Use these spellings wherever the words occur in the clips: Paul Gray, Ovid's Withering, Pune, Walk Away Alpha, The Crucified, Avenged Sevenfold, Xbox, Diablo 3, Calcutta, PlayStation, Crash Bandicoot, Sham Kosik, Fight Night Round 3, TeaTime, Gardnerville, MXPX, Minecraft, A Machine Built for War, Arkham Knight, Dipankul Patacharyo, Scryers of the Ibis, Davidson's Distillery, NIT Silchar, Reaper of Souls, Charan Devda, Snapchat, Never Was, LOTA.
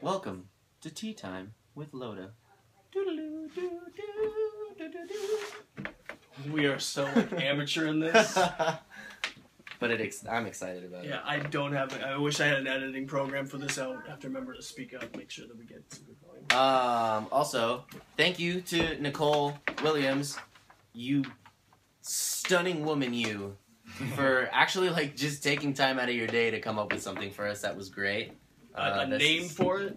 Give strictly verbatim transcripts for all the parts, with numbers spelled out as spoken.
Welcome to Tea Time with LOTA. We are so like, amateur in this. But it ex I'm excited about yeah, it. Yeah, I don't have... I wish I had an editing program for this. I'll have to remember to speak up, make sure that we get some good volume. Um, also, thank you to Nicole Williams, you stunning woman you, for actually like just taking time out of your day to come up with something for us. That was great. Uh, a, a name is... for it?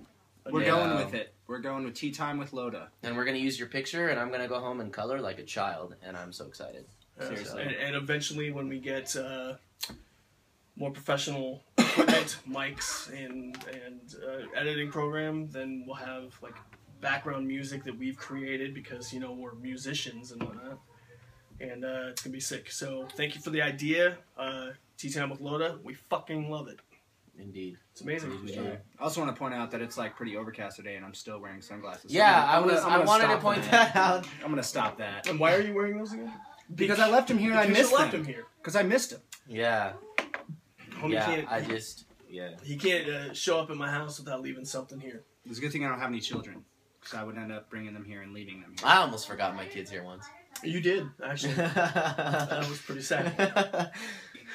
We're yeah. going with it. We're going with Tea Time with LOTA. And we're going to use your picture, and I'm going to go home and color like a child, and I'm so excited. Seriously. And, and eventually when we get... Uh... more professional equipment, mics, and and uh, editing program, then we'll have like background music that we've created because you know we're musicians and whatnot, and uh, it's gonna be sick. So thank you for the idea, uh, Tea Time with LOTA. We fucking love it. Indeed, it's amazing. Yeah. Yeah. I also want to point out that it's like pretty overcast today, and I'm still wearing sunglasses. Yeah, so I'm gonna, I was. I'm gonna, I'm gonna I wanted to point that. that out. I'm gonna stop that. And why are you wearing those again? Because, because I left him here. And I missed left him here. Because I missed him. Yeah. Homie yeah, can't, I just, yeah. He can't uh, show up at my house without leaving something here. It's a good thing I don't have any children, because I would end up bringing them here and leaving them here. I almost forgot my kids here once. You did, actually. That was pretty sad.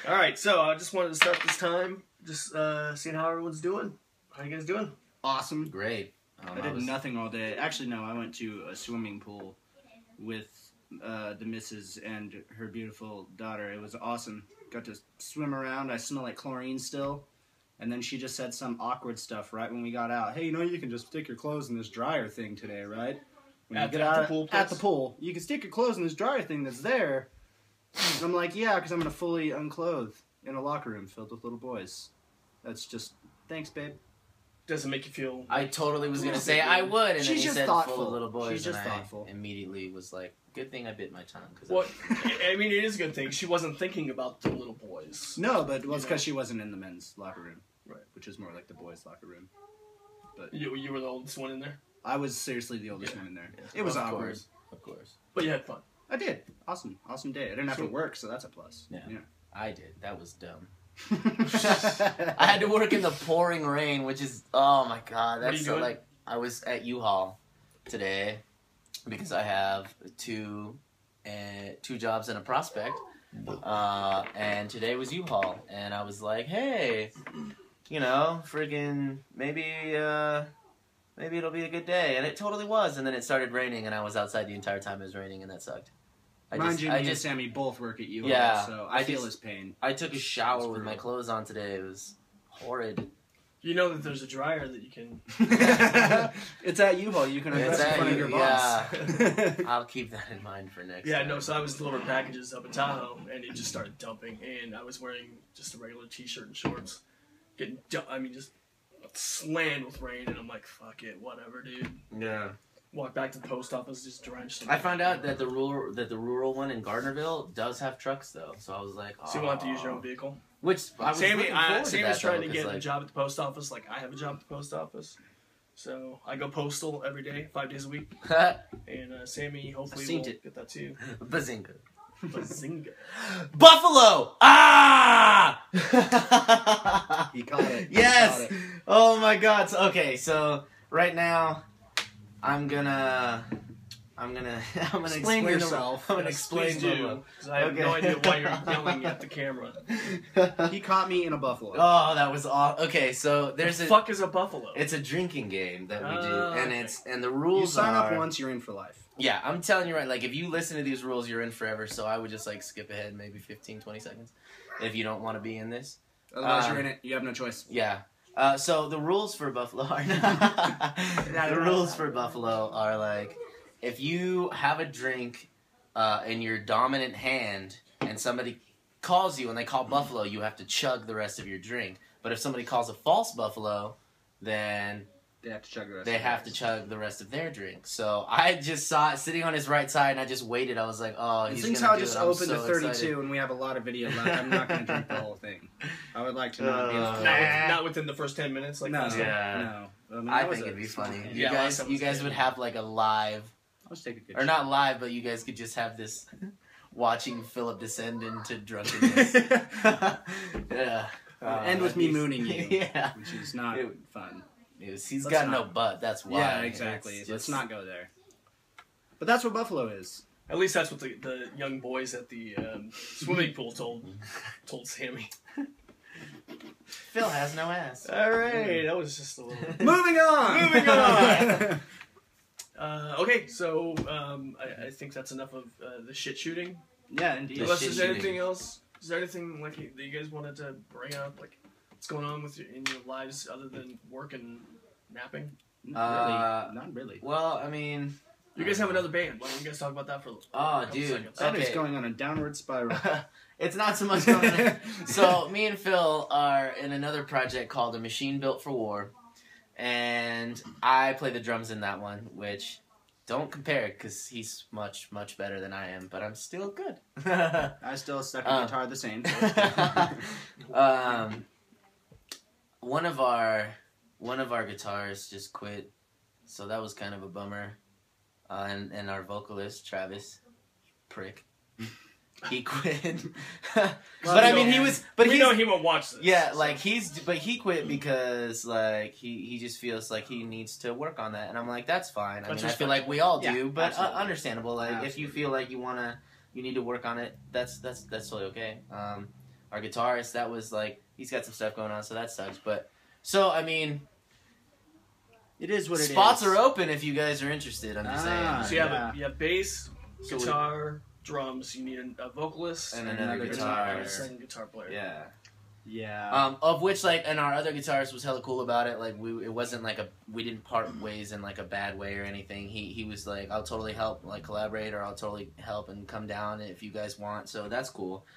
All right, so I just wanted to start this time, just uh, seeing how everyone's doing. How you guys doing? Awesome. Great. Um, I did I was... nothing all day. Actually, no, I went to a swimming pool with uh, the missus and her beautiful daughter. It was awesome. Got to swim around. I smell like chlorine still. And then she just said some awkward stuff right when we got out. Hey, you know you can just stick your clothes in this dryer thing today, right? When at you get the, out the pool, at the pool, you can stick your clothes in this dryer thing that's there. And I'm like, yeah, because I'm gonna fully unclothe in a locker room filled with little boys. That's just thanks, babe. Doesn't make you feel. I totally was gonna say I would, and she's then just thoughtful. Full of little boys, she's just and thoughtful. I immediately was like, "Good thing I bit my tongue." Cause well, I, I mean, it is a good thing she wasn't thinking about the little boys. No, but it was because she wasn't in the men's locker room, right? Which is more like the boys' locker room. But you, you were the oldest one in there. I was seriously the oldest yeah. one in there. Yeah. It was of awkward, course. of course. But you had fun. I did. Awesome, awesome day. I didn't have to work, so that's a plus. Yeah, yeah. I did. That was dumb. I had to work in the pouring rain, which is oh my god. That's so, like I was at U-Haul today because I have two uh, two jobs and a prospect, uh, and today was U-Haul, and I was like, hey, you know, friggin' maybe uh, maybe it'll be a good day, and it totally was, and then it started raining, and I was outside the entire time it was raining, and that sucked. I Mind just, you, I me just, and Sammy both work at U L, yeah, so I, I feel just, his pain. I took a shower with my clothes on today. It was horrid. You know that there's a dryer that you can... It's at U-Haul. You can address in front of your boss. Yeah. I'll keep that in mind for next Yeah, time. No, so I was delivering packages up in Tahoe, and it just started dumping, and I was wearing just a regular t-shirt and shorts. Getting dumped, I mean, just slammed with rain, and I'm like, fuck it, whatever, dude. Yeah. Walk back to the post office, just drenched. I found out that the rural that the rural one in Gardnerville does have trucks though, so I was like, oh. So you won't have to use your own vehicle. Which I was Sammy, I, Sammy's trying though, to get like... a job at the post office. Like I have a job at the post office, so I go postal every day, five days a week. And uh, Sammy, hopefully, will it. get that too. Bazinga, bazinga, Buffalo! Ah! He caught it. Yes. He caught it. Oh my God. So, okay, so right now. I'm gonna, I'm gonna, I'm gonna explain, explain yourself. I'm gonna explain to you. I have okay. no idea why you're yelling at the camera. He caught me in a buffalo. Oh, that was awesome. Okay, so there's the a fuck is a buffalo. It's a drinking game that we do, uh, and it's and the rules. You sign are, up once, you're in for life. Yeah, I'm telling you right. Like if you listen to these rules, you're in forever. So I would just like skip ahead maybe fifteen, twenty seconds if you don't want to be in this. Otherwise, um, you're in it. You have no choice. Yeah. Uh, so the rules for Buffalo are not, the rules for Buffalo are like if you have a drink uh, in your dominant hand and somebody calls you and they call Buffalo, you have to chug the rest of your drink. But if somebody calls a false Buffalo, then they have to chug the rest. They of have to chug the rest of their drink. So I just saw it sitting on his right side, and I just waited. I was like, "Oh, he's gonna do it." I just opened to thirty-two, and we have a lot of video left. I'm not gonna drink the whole thing. I would like to not uh, be not, with, not within the first ten minutes. Like, no, yeah, no. I, mean, I think it'd be funny. You yeah, guys, you guys would have like a live, I'll just take a good or shot. Not live, but you guys could just have this watching Philip descend into drunkenness. Yeah, uh, end with me mooning you, yeah, which is not it, fun. news. He's let's got not, no butt. That's why. Yeah, exactly. It's let's just... not go there. But that's what Buffalo is. At least that's what the, the young boys at the um, swimming pool told told Sammy. Phil has no ass. All right, that was just a little... Moving on! Moving on! uh, okay, so um, I, I think that's enough of uh, the shit shooting. Yeah, indeed. The Unless there's shooting. anything else, is there anything like that you guys wanted to bring up? Like, what's going on with your, in your lives other than work and napping? Not uh, really. Not really. Well, I mean... You guys have another band. Why don't you guys talk about that for a oh, dude. Seconds? That okay. is going on a downward spiral. It's not so much going on. So me and Phil are in another project called A Machine Built for War. And I play the drums in that one, which don't compare because he's much, much better than I am. But I'm still good. I still suck at um, guitar the same. So um, one of our one of our guitarists just quit. So that was kind of a bummer. Uh, and, and our vocalist, Travis, prick, he quit. But well, I mean, he was, but he know he won't watch this. Yeah, so. like he's, but he quit because like he he just feels like he needs to work on that, and I'm like, that's fine. I that's mean, I feel like we all do, yeah, but uh, understandable. Like absolutely. If you feel like you wanna, you need to work on it, that's that's that's totally okay. Um, our guitarist, that was like, he's got some stuff going on, so that sucks. But so I mean. It is what it Spots is. Spots are open if you guys are interested, I'm just ah, saying. So you have, yeah. a, you have bass, so guitar, we, drums, you need a, a vocalist, and, and another guitar. Second guitar player. Yeah. Yeah. Um, of which, like, and our other guitarist was hella cool about it. Like, we, it wasn't like a, we didn't part ways in like a bad way or anything. He, he was like, I'll totally help, like, collaborate, or I'll totally help and come down if you guys want. So that's cool.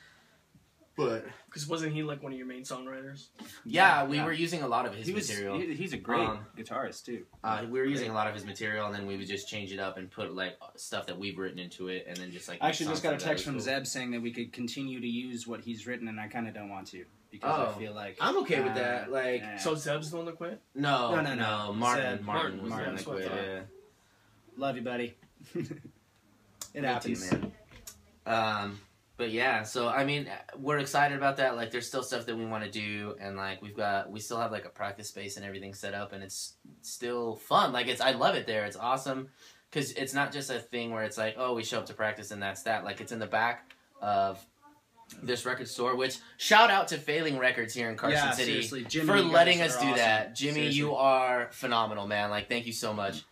But because wasn't he like one of your main songwriters? Yeah, we yeah. were using a lot of his he was, material. He, he's a great um, guitarist too. Uh, we were great. using a lot of his material, and then we would just change it up and put like stuff that we've written into it, and then just like. I actually just got a text from cool. Zeb saying that we could continue to use what he's written, and I kind of don't want to because oh, I feel like I'm okay uh, with that. Like, yeah. so Zeb's the one that quit? No, no, no, no. no. Martin, Zeb, Martin, Martin was Martin the one that quit. Yeah. Love you, buddy. It happens, man. Um. But yeah, so I mean, we're excited about that. Like, there's still stuff that we want to do, and like we've got, we still have like a practice space and everything set up, and it's still fun. Like, it's, I love it there. It's awesome, because it's not just a thing where it's like, oh, we show up to practice and that's that. Like, it's in the back of this record store. Which shout out to Failing Records here in Carson yeah, City Jimmy, for letting us do awesome. that. Jimmy, seriously. you are phenomenal, man. Like, thank you so much.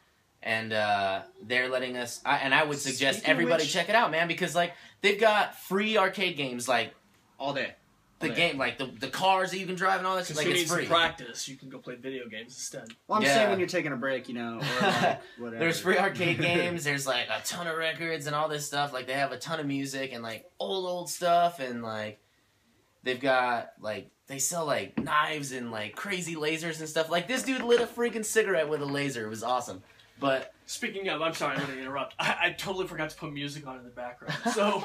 And uh, they're letting us, I, and I would suggest Speaking everybody which, check it out, man, because like they've got free arcade games like all day, all the day. game like the the cars that you can drive and all that shit. Like, it's needs free. Practice, you can go play video games instead. Well, I'm yeah. saying when you're taking a break, you know, or like whatever. There's free arcade games. There's like a ton of records and all this stuff. Like, they have a ton of music and like old old stuff, and like they've got like. They sell, like, knives and, like, crazy lasers and stuff. Like, this dude lit a freaking cigarette with a laser. It was awesome. But... Speaking of, I'm sorry, I'm going to interrupt. I, I totally forgot to put music on in the background. So...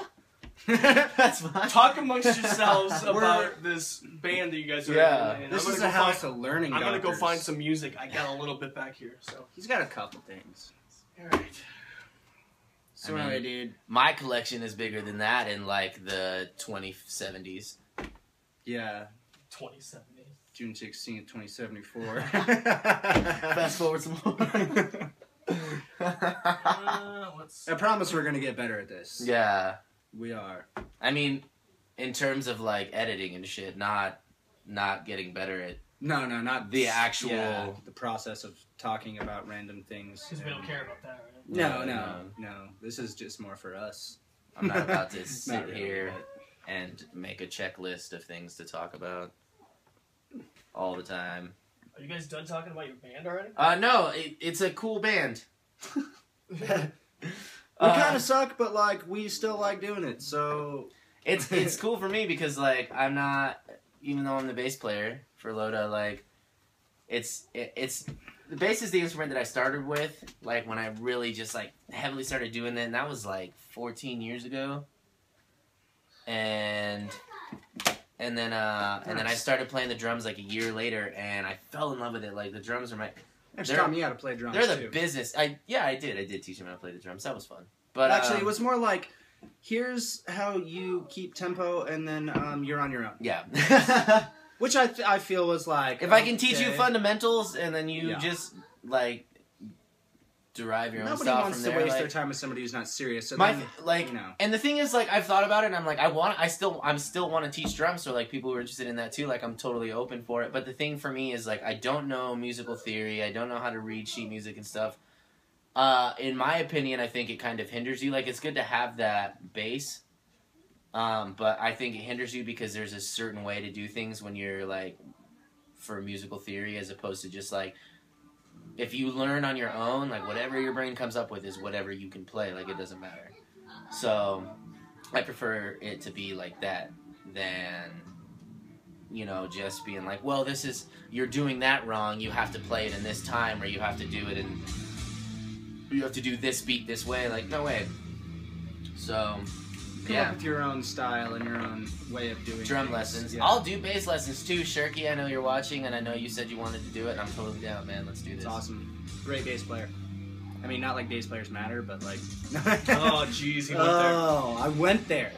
That's fine. Talk amongst yourselves about this band that you guys are yeah. in. This I'm is a house find, of learning I'm going to go find some music. I got a little bit back here, so... He's got a couple things. All right. So, anyway, dude. My collection is bigger than that in, like, the twenty seventies. Yeah. twenty seventy. June sixteenth, twenty seventy-four. Fast forward some more. uh, let's... I promise we're going to get better at this. Yeah. We are. I mean, in terms of, like, editing and shit, not not getting better at... No, no, not the actual... Yeah, the process of talking about random things. Because we don't care about that, right? No, no, no, no. no. This is just more for us. I'm not about to sit really, here... But... and make a checklist of things to talk about all the time. Are you guys done talking about your band already? Uh, no, it, it's a cool band. We uh, kind of suck, but like we still like doing it. So it's it's cool for me because like I'm not, even though I'm the bass player for LOTA, like it's it, it's the bass is the instrument that I started with. Like, when I really just like heavily started doing that, and that was like fourteen years ago. And and then uh and then I started playing the drums like a year later, and I fell in love with it. Like, the drums are my. They taught me how to play drums. They're the too. business. I yeah, I did. I did teach him how to play the drums. That was fun. But actually, um, it was more like, here's how you keep tempo, and then um, you're on your own. Yeah. Which I th I feel was like... If okay. I can teach you fundamentals and then you yeah. just, like, derive your own Nobody stuff from there. Nobody wants to waste like, their time with somebody who's not serious. So my, then, like, you know. And the thing is, like, I've thought about it and I'm like, I want, I still, I'm still want to teach drums. So, like, people who are interested in that too, like, I'm totally open for it. But the thing for me is, like, I don't know musical theory. I don't know how to read sheet music and stuff. Uh, in my opinion, I think it kind of hinders you. Like, it's good to have that base. Um, but I think it hinders you because there's a certain way to do things when you're, like, for musical theory, as opposed to just, like, if you learn on your own, like, whatever your brain comes up with is whatever you can play. Like, it doesn't matter. So I prefer it to be like that than, you know, just being like, well, this is, you're doing that wrong. You have to play it in this time, or you have to do it in, you have to do this beat this way. Like, no way. So... Come yeah. up with your own style and your own way of doing drum things. lessons. Yeah. I'll do bass lessons too, Shirky. I know you're watching, and I know you said you wanted to do it. And I'm totally down, man. Let's do this. It's awesome. Great bass player. I mean, not like bass players matter, but like. Oh, jeez, he went oh, there. Oh, I went there.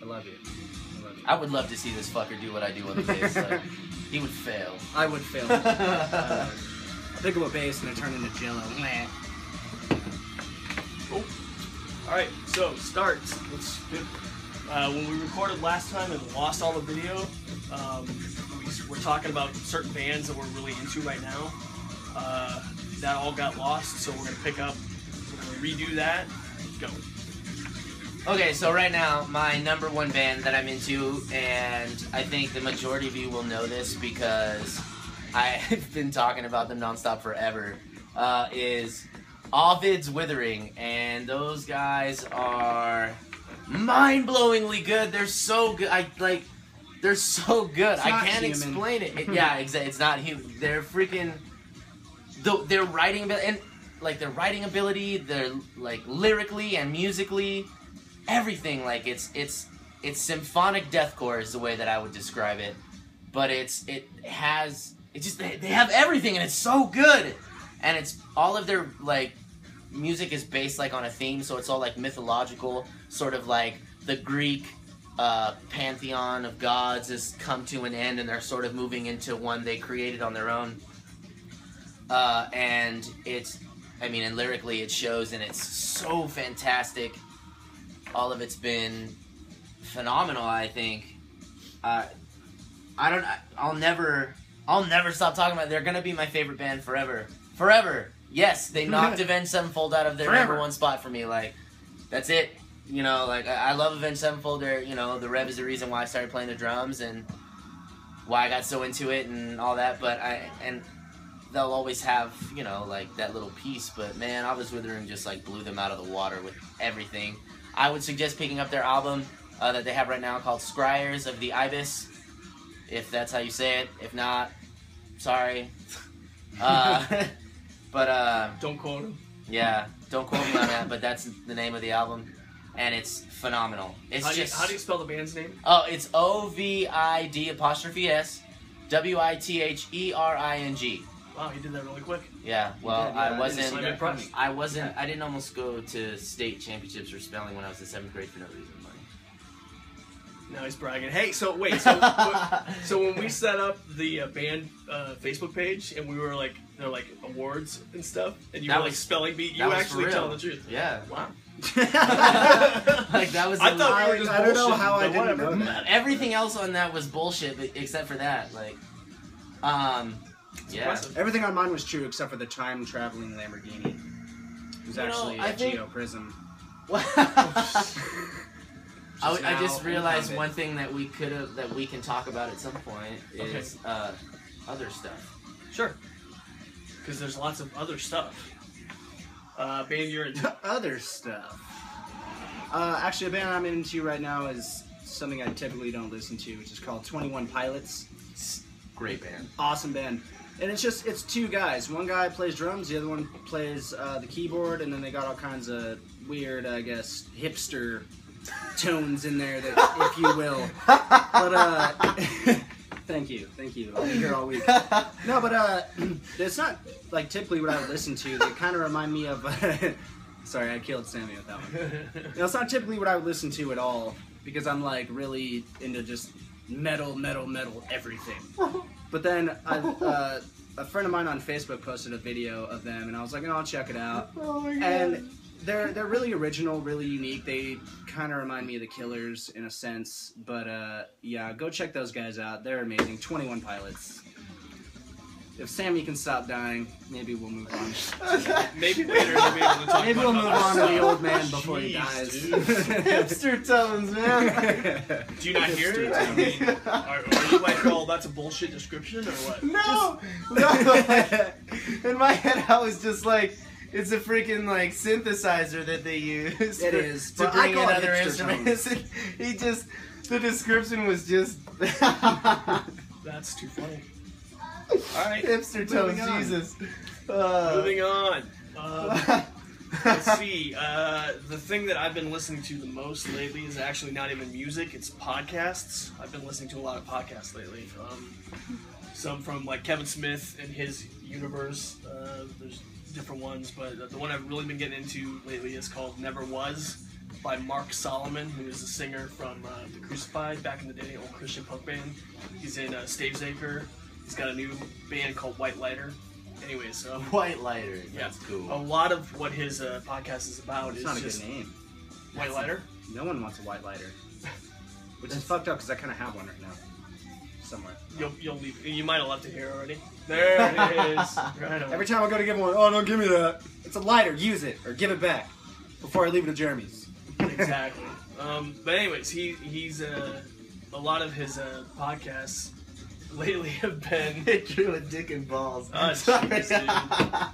I love you. I love you. I would love to see this fucker do what I do on the bass. Like, he would fail. I would fail. uh, I pick up a bass and I turn into Jello. Oh. Alright, so, starts. Let's, uh, when we recorded last time and lost all the video, um, we were talking about certain bands that we're really into right now. Uh, that all got lost, so we're going to pick up, we're going to redo that. Go. Okay, so right now, my number one band that I'm into, and I think the majority of you will know this because I've been talking about them nonstop forever, uh, is... Ovid's Withering, and those guys are mind-blowingly good. They're so good. I like. They're so good. It's I can't human. explain it. it yeah, exactly. It's not human. They're freaking. The, their writing and like their writing ability, their like lyrically and musically, everything. Like it's it's it's symphonic deathcore is the way that I would describe it. But it's it has it just they, they have everything, and it's so good. And it's all of their like music is based like on a theme, so it's all like mythological, sort of like the Greek uh, pantheon of gods has come to an end, and they're sort of moving into one they created on their own. Uh, and it's, I mean, and lyrically it shows, and it's so fantastic. All of it's been phenomenal, I think. Uh, I don't, I'll never, I'll never stop talking about it. They're gonna be my favorite band forever. Forever. Yes, they knocked Avenged Sevenfold out of their Forever. number one spot for me. Like, that's it. You know, like, I, I love Avenged Sevenfold. They're, you know, the Rev is the reason why I started playing the drums and why I got so into it and all that. But I, and they'll always have, you know, like, that little piece. But, man, Ovid's Withering just, like, blew them out of the water with everything. I would suggest picking up their album uh, that they have right now called Scryers of the Ibis, if that's how you say it. If not, sorry. Uh... But, uh... Don't quote him. Yeah, don't quote me on that, but that's the name of the album. And it's phenomenal. It's how just... You, how do you spell the band's name? Oh, it's O V I D apostrophe S W I T H E R I N G. Wow, you did that really quick. Yeah, well, did, yeah, I, I wasn't... I wasn't... Yeah. I didn't almost go to state championships for spelling when I was in seventh grade for no reason. Now he's bragging. Hey, so wait, so so when we set up the uh, band uh, Facebook page and we were like, they're like awards and stuff, and you that were was, like spelling beat, you actually tell the truth. Yeah. Wow. Like that was. I a thought we were just I bullshit, don't know how I didn't know that. Everything else on that was bullshit, but, except for that. Like, um, it's yeah. Impressive. Everything on mine was true except for the time traveling Lamborghini. It was you actually know, a think... Geo Prism. Just I, I just realized one thing that we could have that we can talk about at some point is okay. uh, other stuff. Sure, because there's lots of other stuff. Uh, band you're into other stuff. Uh, actually, a band I'm into right now is something I typically don't listen to, which is called twenty-one Pilots. Great band. Awesome band. And it's just it's two guys. One guy plays drums, the other one plays uh, the keyboard, and then they got all kinds of weird, I guess, hipster. Tones in there, that, if you will. But uh, thank you, thank you. I'll be here all week. No, but uh, it's not like typically what I would listen to. They kind of remind me of. Uh, sorry, I killed Sammy with that one. No, it's not typically what I would listen to at all because I'm like really into just metal, metal, metal, everything. But then I, uh, a friend of mine on Facebook posted a video of them, and I was like, oh, I'll check it out. Oh my God. And they're they're really original, really unique. They kind of remind me of the Killers in a sense, but uh, yeah, go check those guys out. They're amazing. twenty-one Pilots. If Sammy can stop dying, maybe we'll move on. Maybe later we'll be able to talk. Maybe we'll move on to the old man before Jeez, he dies. Hipster tones, man. Do you not Hipster hear it? I mean, are, are you like, oh, that's a bullshit description or what? No, just... no. In my head, I was just like, it's a freaking like synthesizer that they use. It for, is to but bring in other instruments. He just, the description was just. That's too funny. All right, hipster tones, Jesus. Uh, Moving on. Uh, let's see. Uh, the thing that I've been listening to the most lately is actually not even music; it's podcasts. I've been listening to a lot of podcasts lately. Um, some from like Kevin Smith and his universe. Uh, there's different ones, but the one I've really been getting into lately is called "Never Was" by Mark Solomon, who is a singer from uh, The Crucified back in the day, old Christian punk band. He's in uh, Stavesacre. He's got a new band called White Lighter. Anyways, um, White Lighter. Yeah, that's cool. A lot of what his uh, podcast is about that's is not a just good name. White that's Lighter. A, no one wants a White Lighter, which is fucked up because I kind of have one right now, somewhere. You'll you'll leave. You might have left it here already. There it is. Right on. Every time I go to give one, oh no, give me that. It's a lighter. Use it or give it back before I leave it to Jeremy's. Exactly. Um, but anyways, he he's uh, a lot of his uh, podcasts lately have been... It drew a dick and balls. Oh, geez, dude. I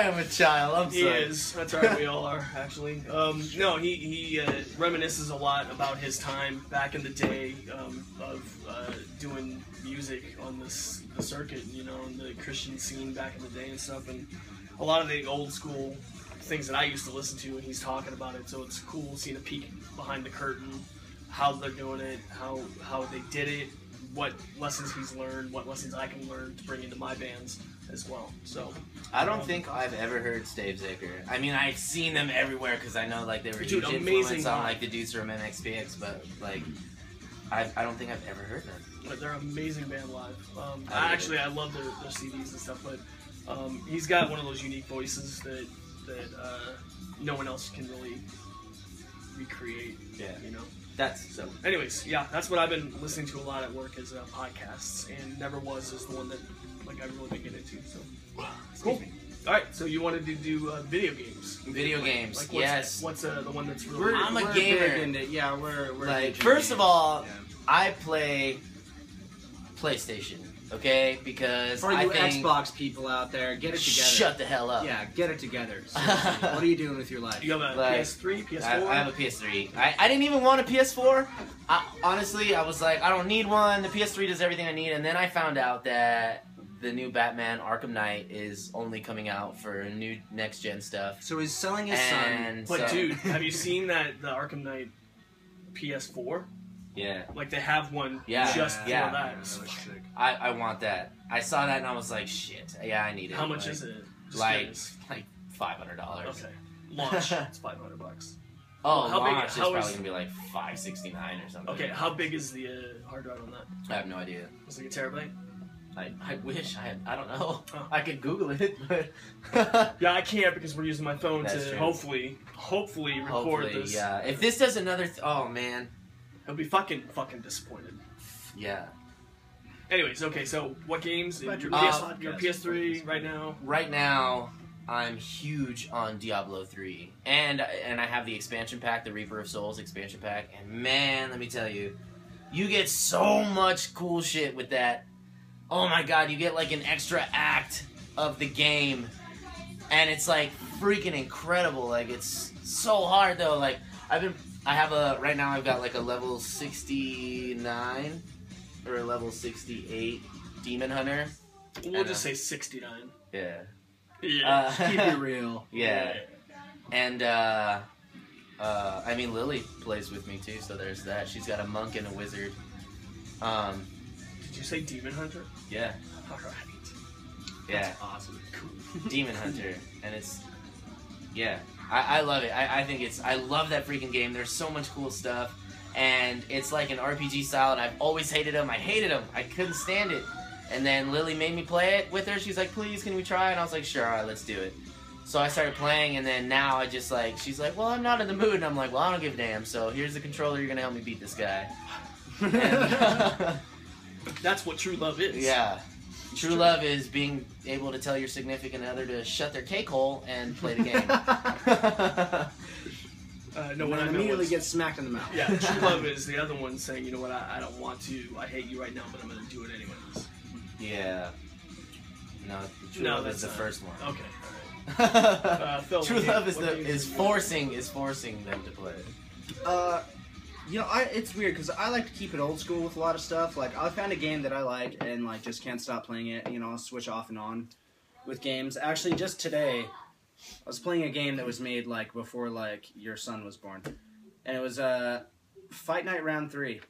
am a child, I'm he sorry. He is. That's right, we all are, actually. Um, no, he, he uh, reminisces a lot about his time back in the day um, of uh, doing music on this, the circuit, you know, in the Christian scene back in the day and stuff, and a lot of the old school things that I used to listen to, and he's talking about it, so it's cool seeing a peek behind the curtain, how they're doing it, how, how they did it, what lessons he's learned, what lessons I can learn to bring into my bands as well. So I don't um, think I've ever heard Stavesacre. I mean, I've seen them everywhere because I know like they were dude, huge influence on like the dudes from M X P X, but like I, I don't think I've ever heard them. But they're an amazing band live. Um, I actually I love their, their C Ds and stuff, but um, he's got one of those unique voices that that uh, no one else can really recreate. Yeah, you know. That's so. Anyways, yeah, that's what I've been listening to a lot at work is uh, podcasts, and Never Was is the one that like I've really been getting into. So cool. All right, so you wanted to do uh, video games. Video games, like, what's, yes. What's uh, the one that's really? We're, I'm we're a gamer. Into, yeah, we're we're like first games. Of all, yeah. I play PlayStation. Okay, because for I you think... Xbox people out there, get it together. Shut the hell up. Yeah, get it together. What are you doing with your life? You have a like, P S three, P S four? I, I have a P S three. I, I didn't even want a P S four. I, honestly, I was like, I don't need one. The P S three does everything I need. And then I found out that the new Batman Arkham Knight is only coming out for new next-gen stuff. So he's selling his and son. But, so... dude, have you seen that the Arkham Knight P S four? Yeah. Like, they have one yeah. just for yeah. that. Yeah, I, I want that. I saw that and I was like, shit. Yeah, I need it. How much like, is it? Just like, like five hundred dollars. Okay. Launch. It's five hundred bucks. Oh, how launch big, is how probably is... going to be like five sixty-nine or something. Okay, how big is the uh, hard drive on that? I have no idea. It's like a terabyte? I, I wish. I had, I don't know. Oh. I could Google it, but... yeah, I can't because we're using my phone That's to true. hopefully, hopefully record hopefully, this. Yeah. If this does another... Th oh, man. He'll be fucking, fucking disappointed. Yeah. Anyways, okay, so what games? Your, P S, uh, your P S three right now? Right now, I'm huge on Diablo three. And, and I have the expansion pack, the Reaper of Souls expansion pack. And man, let me tell you, you get so much cool shit with that. Oh my god, you get like an extra act of the game. And it's like freaking incredible. Like, it's so hard though. Like, I've been... I have a, right now I've got like a level sixty-nine or a level sixty-eight Demon Hunter. We'll just say sixty-nine. Yeah. Yeah. Uh, keep it real. Yeah. And, uh, uh, I mean, Lily plays with me too, so there's that. She's got a monk and a wizard. Um, Did you say Demon Hunter? Yeah. Alright. Yeah. That's awesome. Cool. Demon Hunter. And it's, yeah. I, I love it. I, I think it's... I love that freaking game. There's so much cool stuff. and it's like an R P G style, and I've always hated them. I hated them. I couldn't stand it. And then Lily made me play it with her. She's like, please, can we try? And I was like, sure, all right, let's do it. So I started playing, and then now I just like, she's like, well, I'm not in the mood. And I'm like, well, I don't give a damn. So here's the controller. You're going to help me beat this guy. And, uh, that's what true love is. Yeah. It's true, true love is being able to tell your significant other to shut their cake hole and play the game. uh, no, and when I immediately get smacked in the mouth. Yeah, true love is the other one saying, you know what, I, I don't want to. I hate you right now, but I'm going to do it anyways. Yeah. No, true no, love that's is the not. first one. Okay, all right. uh, Phil, true love is the, is forcing is forcing them to play it. Uh. You know, I, it's weird, because I like to keep it old school with a lot of stuff. Like, I found a game that I like and, like, just can't stop playing it. You know, I'll switch off and on with games. Actually, just today, I was playing a game that was made, like, before, like, your son was born. And it was, uh, Fight Night Round three.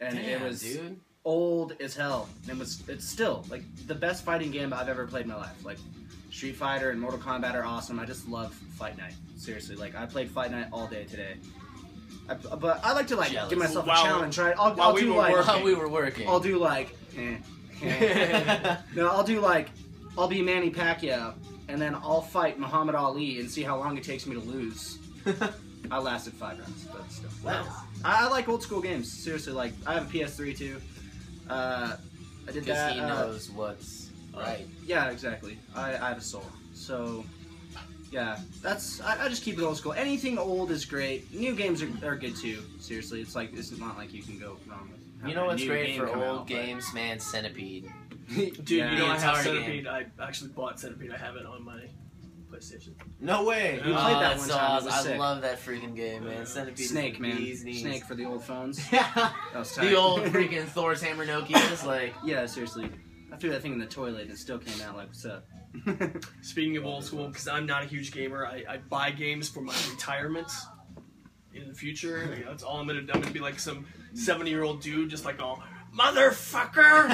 And Damn, it was dude. old as hell. And it was, it's still, like, the best fighting game I've ever played in my life. Like, Street Fighter and Mortal Kombat are awesome. I just love Fight Night. Seriously, like, I played Fight Night all day today. I, but I like to like Jealous. give myself while a challenge. Right? I'll, while I'll we do were like working. while we were working. I'll do like eh, eh. no, I'll do like I'll be Manny Pacquiao, and then I'll fight Muhammad Ali and see how long it takes me to lose. I lasted five rounds, but still. Wow. I, I like old school games. Seriously, like I have a P S three too. Uh, I did that. Because he knows uh, what's right. Yeah, exactly. I, I have a soul, so. Yeah, that's, I, I just keep it old school. Anything old is great. New games are, are good too, seriously. It's like, it's not like you can go wrong with You know what's great for old out, games, but... man? Centipede. Dude, yeah, you know I have Centipede. Game. I actually bought Centipede. I have it on my PlayStation. No way! You uh, played that one time. I sick. love that freaking game, man. Centipede. Snake, man. Knees, knees. Snake for the old phones. Yeah. That was tight. The old freaking Thor's Hammer Nokias, like. Yeah, seriously. I threw that thing in the toilet and it still came out like, what's up? Speaking of old school, because I'm not a huge gamer, I, I buy games for my retirement in the future. Like, that's all I'm gonna do. I'm gonna be like some seventy year old dude, just like, oh, motherfucker!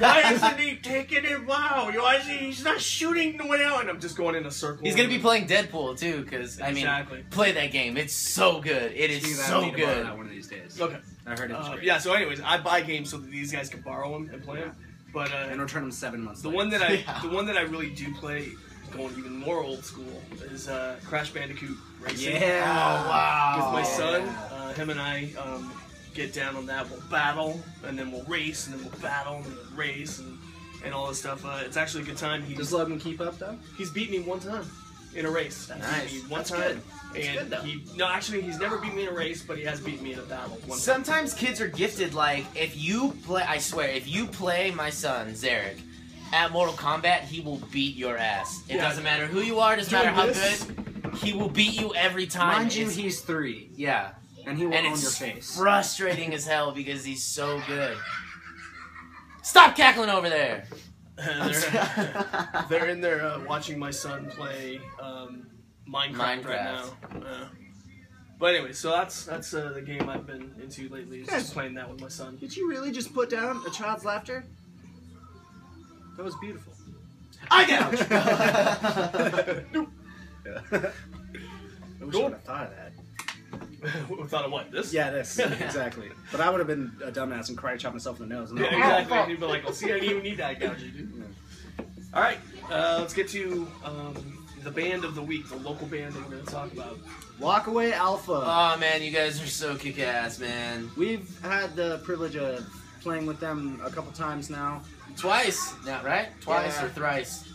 Why isn't he taking it? Wow, why is he? He's not shooting the way out, and I'm just going in a circle. He's gonna be playing Deadpool too, because I exactly. mean, play that game. It's so good. It is Jeez, so good. One of these days. Okay, I heard it was uh, great. Yeah. So, anyways, I buy games so that these guys can borrow them and play yeah. them. But, uh, and return them seven months. The later. one that I, yeah. the one that I really do play, going even more old school, is uh, Crash Bandicoot Racing. Yeah, oh, wow. With my son, yeah. uh, him and I um, get down on that. We'll battle, and then we'll race, and then we'll battle, and then we'll race, and, and all this stuff. Uh, it's actually a good time. He Does Logan keep up though? He's beat me one time in a race. That's nice. He beat me one That's time. Good. And he, no, actually, he's never beat me in a race, but he has beat me in a battle. One Sometimes time. kids are gifted. Like, if you play, I swear, if you play my son, Zarek, at Mortal Kombat, he will beat your ass. It yeah, doesn't matter who you are, it doesn't matter how this. good. He will beat you every time. Mind you, he's three. Yeah. And he will and own it's your face. frustrating as hell because he's so good. Stop cackling over there! they're, they're in there uh, watching my son play... Um, Minecraft, Minecraft right now. Uh, but anyway, so that's that's uh, the game I've been into lately, is yes. just playing that with my son. Did you really just put down a child's laughter? That was beautiful. I get out! Nope. Yeah. I wish cool. I would have thought of that. Thought of what? This? Yeah, this. Yeah. Exactly. But I would have been a dumbass and karate chopped myself in the nose. And yeah, exactly. And you'd be like, well, see, I didn't even need that gouge, dude. Yeah. Alright, uh, let's get to... Um, the band of the week, the local band that we're going to talk about. Walk Away Alpha. Oh man, you guys are so kick-ass, man. We've had the privilege of playing with them a couple times now. Twice, now, right? Twice yeah. or thrice?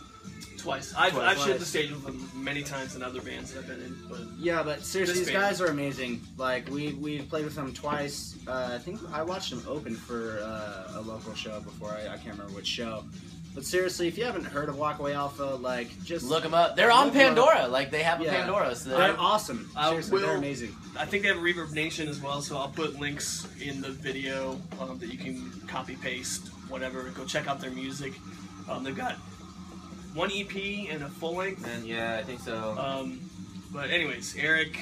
Twice. I've, I've shared the stage with them many times in other bands that I've been in. But yeah, but seriously, these band. guys are amazing. Like, we, we've played with them twice. Uh, I think I watched them open for uh, a local show before. I, I can't remember which show. But seriously, if you haven't heard of Walk Away Alpha, like, just... Look them up. They're on Pandora. Like, they have a yeah. Pandora. So they're, they're awesome. Seriously, will, they're amazing. I think they have Reverbnation as well, so I'll put links in the video um, that you can copy-paste, whatever. Go check out their music. Um, they've got one E P and a full-length. And yeah, I think so. Um, but anyways, Eric,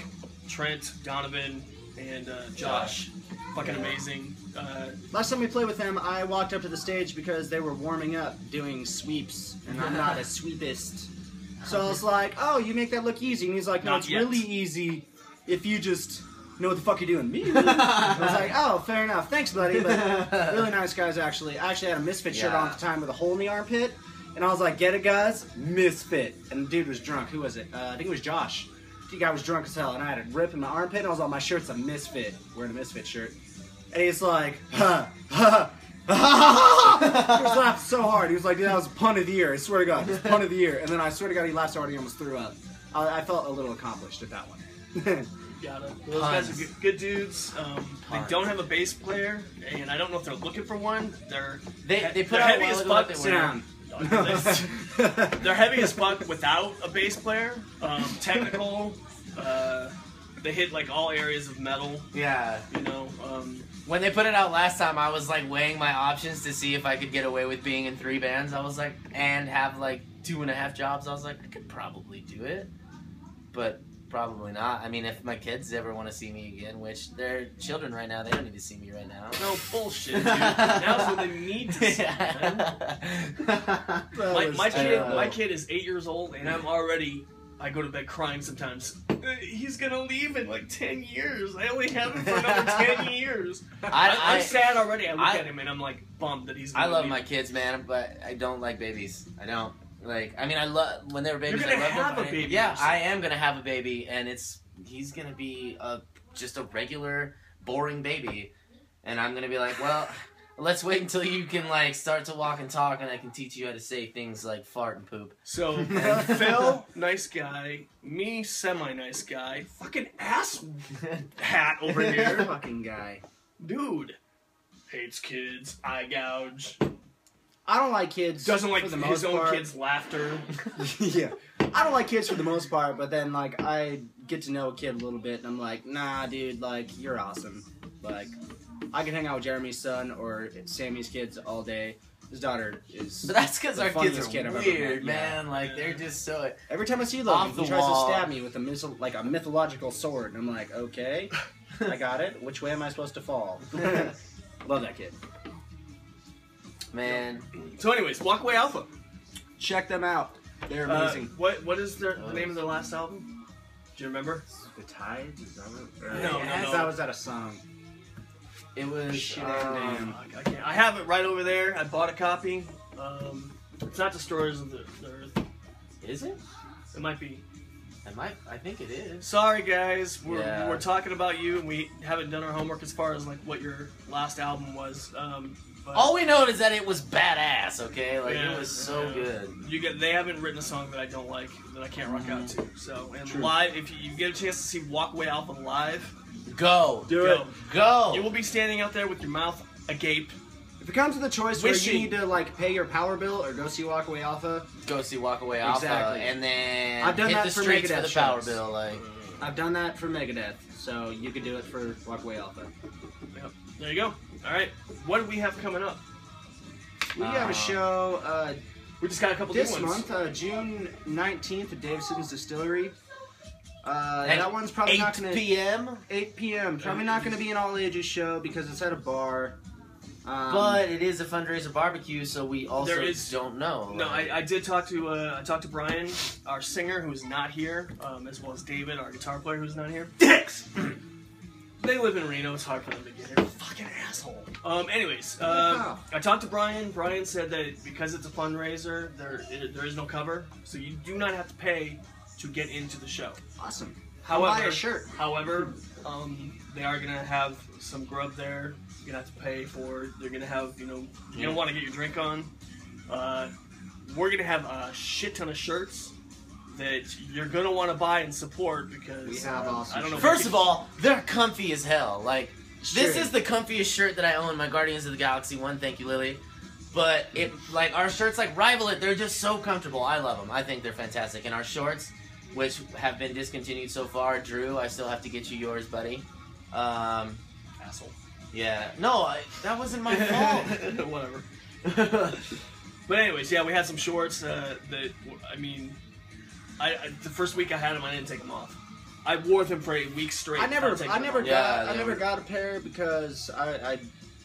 Trent, Donovan, and uh, Josh. Josh. Fucking yeah. amazing. Uh, Last time we played with them, I walked up to the stage because they were warming up doing sweeps, and I'm not a sweepist. So I was like, oh, you make that look easy. And he's like, no, it's yet. really easy if you just know what the fuck you're doing. Me. I was like, oh, fair enough. Thanks, buddy. But really nice guys, actually. I actually had a Misfit yeah. shirt on at the time with a hole in the armpit. And I was like, get it, guys? Misfit. And the dude was drunk. Who was it? Uh, I think it was Josh. The guy was drunk as hell. And I had a rip in my armpit. And I was like, my shirt's a Misfit. Wearing a Misfit shirt. And he's like, huh, huh. He was laughing so hard. He was like, dude, that was a pun of the year. I swear to God, it was pun of the year. And then I swear to God, he laughed so hard he almost threw up. I, I felt a little accomplished at that one. Got it. Well, those guys are good, good dudes. Um, they don't have a bass player, and I don't know if they're looking for one. They're they they put out heavy as fuck. Down. They're heavy as fuck without a bass player. Um, technical. Uh, they hit like all areas of metal. Yeah. You know. Um, When they put it out last time, I was like weighing my options to see if I could get away with being in three bands. I was like, and have like two and a half jobs. I was like, I could probably do it, but probably not. I mean, if my kids ever want to see me again, which they're children right now, they don't need to see me right now. No bullshit, dude. Now's what they need to see. Man. my, my kid, my kid is eight years old, and I'm already. I go to bed crying sometimes. He's gonna leave in like ten years. I only have him for another ten years. I, I, I'm sad already. I look I, at him and I'm like bummed that he's. Gonna I love leave. My kids, man, but I don't like babies. I don't like. I mean, I love when they were babies. You're gonna I loved have them. A baby. I, yeah, I am gonna have a baby, and it's he's gonna be a just a regular boring baby, and I'm gonna be like, well, let's wait until you can like start to walk and talk, and I can teach you how to say things like fart and poop. So Phil, nice guy. Me, semi nice guy. Fucking ass hat over here. Fucking guy. Dude, hates kids. Eye gouge. I don't like kids. Doesn't like for the his most own part. Kids' laughter. Yeah, I don't like kids for the most part. But then like I get to know a kid a little bit, and I'm like, nah, dude, like you're awesome, like. I can hang out with Jeremy's son or Sammy's kids all day. His daughter is. But that's because our kids are kid weird, man. Yeah. Like they're just so. Every time I see Logan, he tries wall. to stab me with a like a mythological sword, and I'm like, okay, I got it. Which way am I supposed to fall? Love that kid, man. So, anyways, Walk Away Alpha. Check them out. They're amazing. Uh, what What is their, the name of their last album? Do you remember? The Tides. Is that what, right? No, yes. no, no. That was that a song. It was. Um, um, I, can't, I have it right over there. I bought a copy. Um, it's not Destroyers of the, the Earth. Is it? It might be. It might. I think it is. Sorry, guys. We're yeah. we're talking about you, and we haven't done our homework as far as like what your last album was. Um, but all we know is that it was badass. Okay, like yeah, it was so yeah. good. You get. They haven't written a song that I don't like that I can't rock out to. So and True. live, if you, you get a chance to see Walk Away Alpha live. Go. Do Go. it. Go. You will be standing out there with your mouth agape. If it comes to the choice where you need to like pay your power bill or go see Walk Away Alpha, go see Walk Away Alpha. Exactly. And then I've done hit that the for Megadeth for the shows. Power bill. Like I've done that for Megadeth, so you could do it for Walk Away Alpha. Yep. There you go. All right. What do we have coming up? We uh, have a show. Uh, we just got a couple this new ones. month, uh, June nineteenth at Davidson's Distillery. Uh, that one's probably not gonna eight P M eight P M Probably not gonna be an all ages show because it's at a bar. Um, but it is a fundraiser barbecue, so we also there is, don't know. No, I, I did talk to uh, I talked to Brian, our singer, who's not here, um, as well as David, our guitar player, who's not here. Dicks. They live in Reno. It's hard for them to get here. Fucking asshole. Um. Anyways, uh, I talked to Brian. Brian said that because it's a fundraiser, there it, there is no cover, so you do not have to pay to get into the show. Awesome. However, buy a shirt. However, um, they are gonna have some grub there. You're gonna have to pay for. They're gonna have you know yeah. you don't want to get your drink on. Uh, we're gonna have a shit ton of shirts that you're gonna want to buy and support because we have um, awesome I don't know. First of all, they're comfy as hell. Like sure. this is the comfiest shirt that I own. My Guardians of the Galaxy one. Thank you, Lily. But it like our shirts like rival it. They're just so comfortable. I love them. I think they're fantastic. And our shorts, which have been discontinued so far. Drew, I still have to get you yours, buddy. Um, Asshole. Yeah. No, I, that wasn't my fault. Whatever. But anyways, yeah, we had some shorts uh, that, I mean, I, I the first week I had them, I didn't take them off. I wore them for a week straight. I never, I never, got, yeah, I never were... got a pair because I, I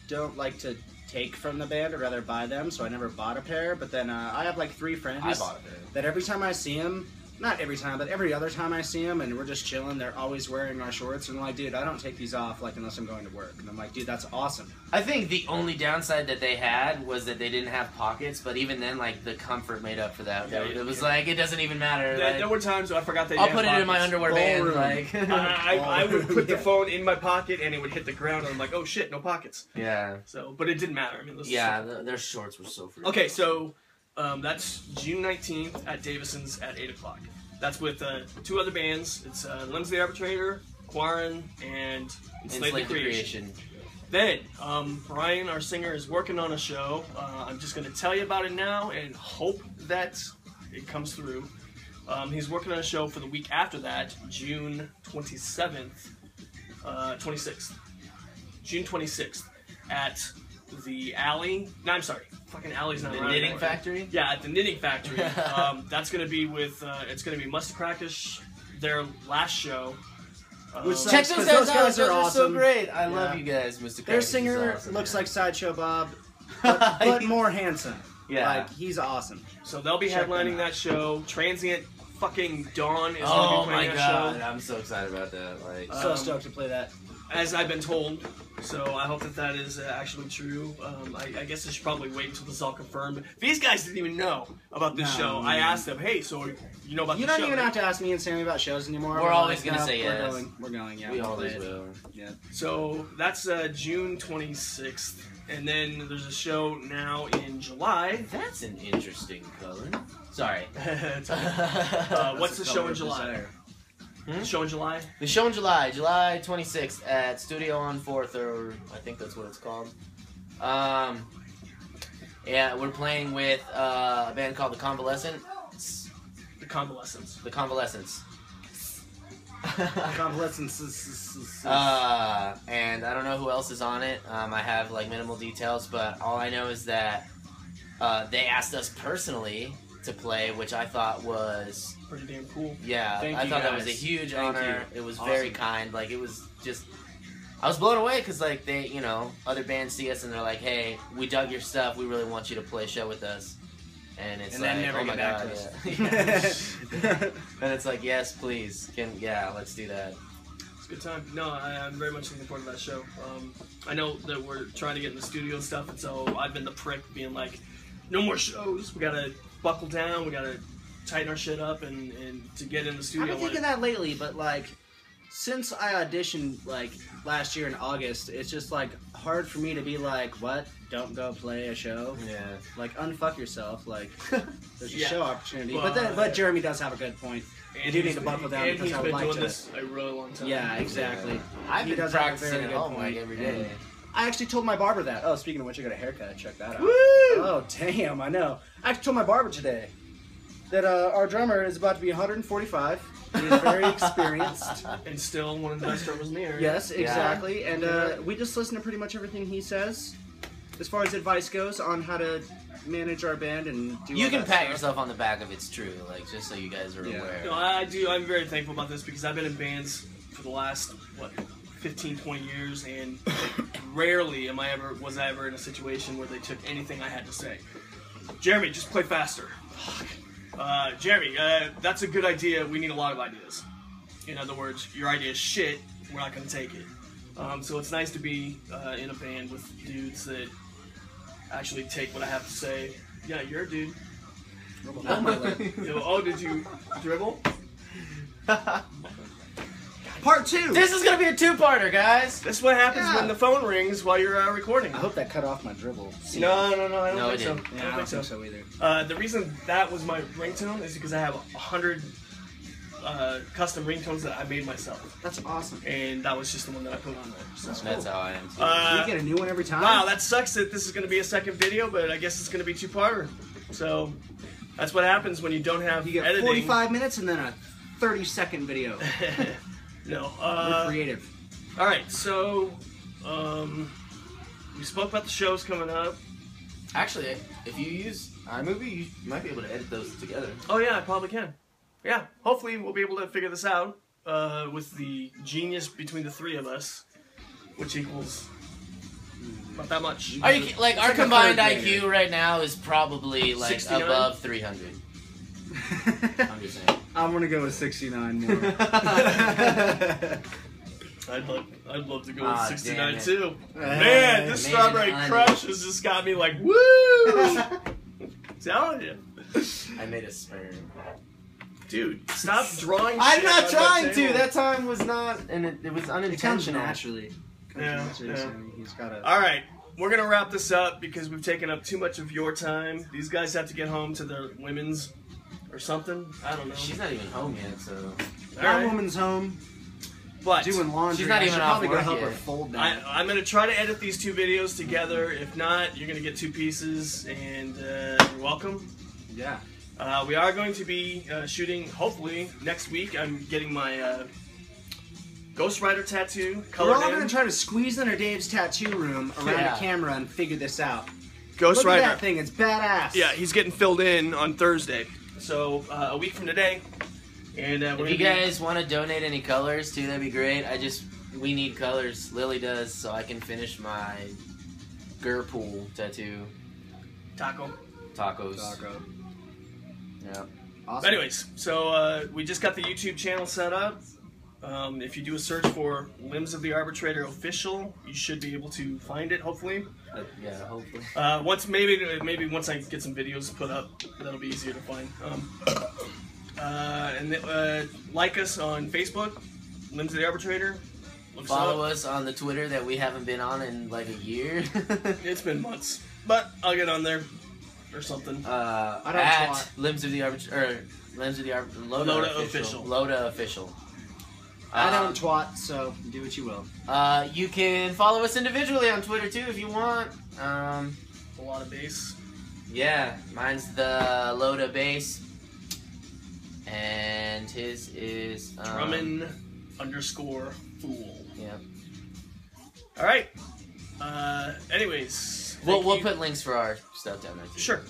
don't like to take from the band. I'd rather buy them, so I never bought a pair. But then uh, I have like three friends I bought a pair. that every time I see them, Not every time, but every other time I see them and we're just chilling, they're always wearing our shorts. And I'm like, dude, I don't take these off like unless I'm going to work. And I'm like, dude, that's awesome. I think the only downside that they had was that they didn't have pockets. But even then, like, the comfort made up for that. Yeah, it, it was yeah. like, it doesn't even matter. Yeah, like, there were times where I forgot they I'll put pockets. It in my underwear band. Like, I, I, I would put yeah. the phone in my pocket and it would hit the ground. And I'm like, oh, shit, no pockets. Yeah. So, but it didn't matter. I mean, yeah, the, their shorts were so free. Okay, so... Um, that's June nineteenth at Davidson's at eight o'clock. That's with uh, two other bands. It's uh, Limbs of the Arbitrator, Quarin, and Insanity Creation. Creation. Then, um, Brian, our singer, is working on a show. Uh, I'm just going to tell you about it now and hope that it comes through. Um, he's working on a show for the week after that, June twenty-seventh, uh, twenty-sixth. June twenty-sixth at the Alley. No, I'm sorry. Fucking Alley's not the around. The Knitting Factory? Yeah, at the Knitting Factory. um, that's going to be with, uh, it's going to be Mustacrackish, their last show. Um, Which sucks, check those guys out. Those are awesome. So great. I yeah. love you guys, Mustacrackish. Their singer awesome, looks man. like Sideshow Bob, but, but more handsome. Yeah. Like, he's awesome. So they'll be check headlining that show. Transient Fucking Dawn is oh, going to be playing that God. show. Oh my god, I'm so excited about that. Like, um, so stoked to play that. As I've been told, so I hope that that is uh, actually true. Um, I, I guess I should probably wait until this is all confirmed. But these guys didn't even know about this no, show. Man. I asked them, hey, so you know about you the show? You don't even right? have to ask me and Sammy about shows anymore. We're, We're always going to say We're yes. Going. We're going, yeah. We, we always did. will. Yeah. So that's uh, June twenty-sixth. And then there's a show now in July. That's an interesting color. Sorry. uh, what's the show in July? Desire. Hmm? Show in July? The show in July, July twenty-sixth at Studio On fourth, or I think that's what it's called. Um, yeah, we're playing with uh, a band called The Convalescents. The Convalescents. The Convalescents. Convalescents. uh, and I don't know who else is on it. Um, I have like minimal details, but all I know is that uh, they asked us personally to play, which I thought was pretty damn cool. Yeah, Thank I thought guys. that was a huge Thank honor. You. It was awesome. very kind. Like, it was just, I was blown away because, like, they, you know, other bands see us and they're like, hey, we dug your stuff. We really want you to play a show with us. And it's and like, never oh my God. Yeah. And it's like, yes, please. Can, yeah, let's do that. It's a good time. No, I, I'm very much looking forward to that show. Um, I know that we're trying to get in the studio and stuff, and so I've been the prick being like, no more shows. We got to buckle down. We got to tighten our shit up and, and to get in the studio. I've been thinking that lately, but like since I auditioned like last year in August, it's just like hard for me to be like, what? Don't go play a show? Yeah. Like, unfuck yourself. Like, there's a yeah. show opportunity. But, but then, but Jeremy does have a good point. You do need to buckle down because I would like to. And he's been doing this a really long time. Yeah, exactly. Yeah. I've been practicing at home like every day. Yeah. I actually told my barber that. Oh, speaking of which, I got a haircut. Check that out. Woo! Oh, damn, I know. I actually told my barber today that uh, our drummer is about to be one hundred forty-five. He is very experienced. And still one of the best drummers in the area. Yes, exactly. Yeah. And uh, we just listen to pretty much everything he says as far as advice goes on how to manage our band and do You all can that pat stuff. yourself on the back if it's true, like, just so you guys are yeah. aware. No, I do. I'm very thankful about this because I've been in bands for the last, what, fifteen, twenty years, and rarely am I ever was I ever in a situation where they took anything I had to say. Jeremy, just play faster. Fuck. Uh, Jeremy, uh, that's a good idea. We need a lot of ideas. In other words, your idea is shit. We're not going to take it. Um, so it's nice to be uh, in a band with dudes that actually take what I have to say. Yeah, you're a dude. Oh, my leg. Oh, did you dribble? Part two. This is going to be a two-parter, guys. This is what happens yeah. when the phone rings while you're uh, recording. I hope that cut off my dribble. See? No, no, no. I don't no, think so. Yeah, I don't, I don't think, think so, so either. Uh, the reason that was my ringtone is because I have a hundred uh, custom ringtones that I made myself. That's awesome. And that was just the one that I put on there. So. That's, that's cool. how I am. Too. Uh, you get a new one every time? Wow, that sucks that this is going to be a second video, but I guess it's going to be two-parter. So that's what happens when you don't have you get editing. forty-five minutes and then a thirty-second video. No, uh... We're creative. Alright, so, um... we spoke about the shows coming up. Actually, if you use iMovie, you might be able to edit those together. Oh yeah, I probably can. Yeah, hopefully we'll be able to figure this out, uh, with the genius between the three of us, which equals... not that much. Are you, like, it's our like combined I Q right now is probably, like, sixty-nine? Above three hundred. I'm just saying. I'm gonna go with sixty-nine more. I'd love, I'd love to go with sixty-nine too. Man, this Strawberry Crush has just got me like, woo! I'm telling you. I made a sperm. Dude, stop drawing. I'm not trying to. That time was not, and it, it was unintentional. It comes naturally. Yeah, yeah. He's gotta... All right, we're gonna wrap this up because we've taken up too much of your time. These guys have to get home to their women's or something. I don't know. She's not even home yet, so. My woman's home. But doing laundry. She's not even off work yet. I, I'm gonna try to edit these two videos together. If not, you're gonna get two pieces, and uh, you're welcome. Yeah. Uh, we are going to be uh, shooting, hopefully, next week. I'm getting my uh, Ghost Rider tattoo colored in. We're all going to try to squeeze under Dave's tattoo room around yeah. the camera and figure this out. Ghost Look Rider. Look at that thing. It's badass. Yeah, he's getting filled in on Thursday. So, uh, a week from today. And uh, If you guys want to donate any colors, too, that'd be great. I just, we need colors. Lily does, so I can finish my Gurpool tattoo. Taco. Tacos. Taco. Yeah. Awesome. But anyways, so uh, we just got the YouTube channel set up. Um, if you do a search for Limbs of the Arbitrator Official, you should be able to find it, hopefully. Uh, yeah, hopefully. Uh, once maybe maybe once I get some videos put up, that'll be easier to find. Um, uh, and uh, like us on Facebook, Limbs of the Arbitrator. Look Follow us, us on the Twitter that we haven't been on in like a year. It's been months, but I'll get on there. Or something. Uh, I don't at talk. Limbs of the Arbit or Limbs of the Arbit Lota, Lota official. official. Lota official. I um, don't twat, so do what you will. Uh, you can follow us individually on Twitter too if you want. Um, a lot of bass. Yeah, mine's the Lota bass, and his is um, Drummond underscore fool. Yeah. All right. Uh, anyways, we'll we'll you. put links for our stuff down there too. Sure.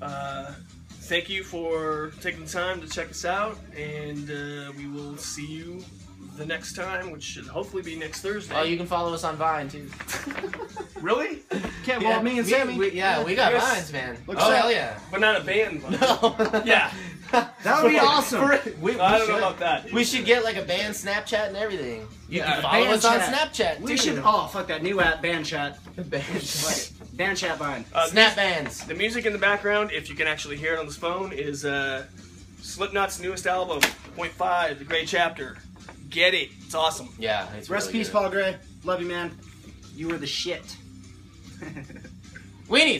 Uh, thank you for taking the time to check us out, and uh, we will see you the next time, which should hopefully be next Thursday. Oh, you can follow us on Vine too. Really? Can't yeah, well, me and we, Sammy. We, yeah, we got Vines, man. Looks oh like, hell yeah! But not a band Vine. No. Yeah. That would be awesome. We, we I don't should, know about that. We should get like a band Snapchat and everything. You yeah, can follow us chat. on Snapchat. We dude. should. Oh, fuck that new app, Band Chat. Band Chat. Band Chat Vine. Uh, Snap bands. The music in the background, if you can actually hear it on this phone, is uh, Slipknot's newest album, point five, The Grey Chapter. Get it. It's awesome. Yeah. It's Rest in really peace, Paul Gray. Love you, man. You were the shit. Weenies.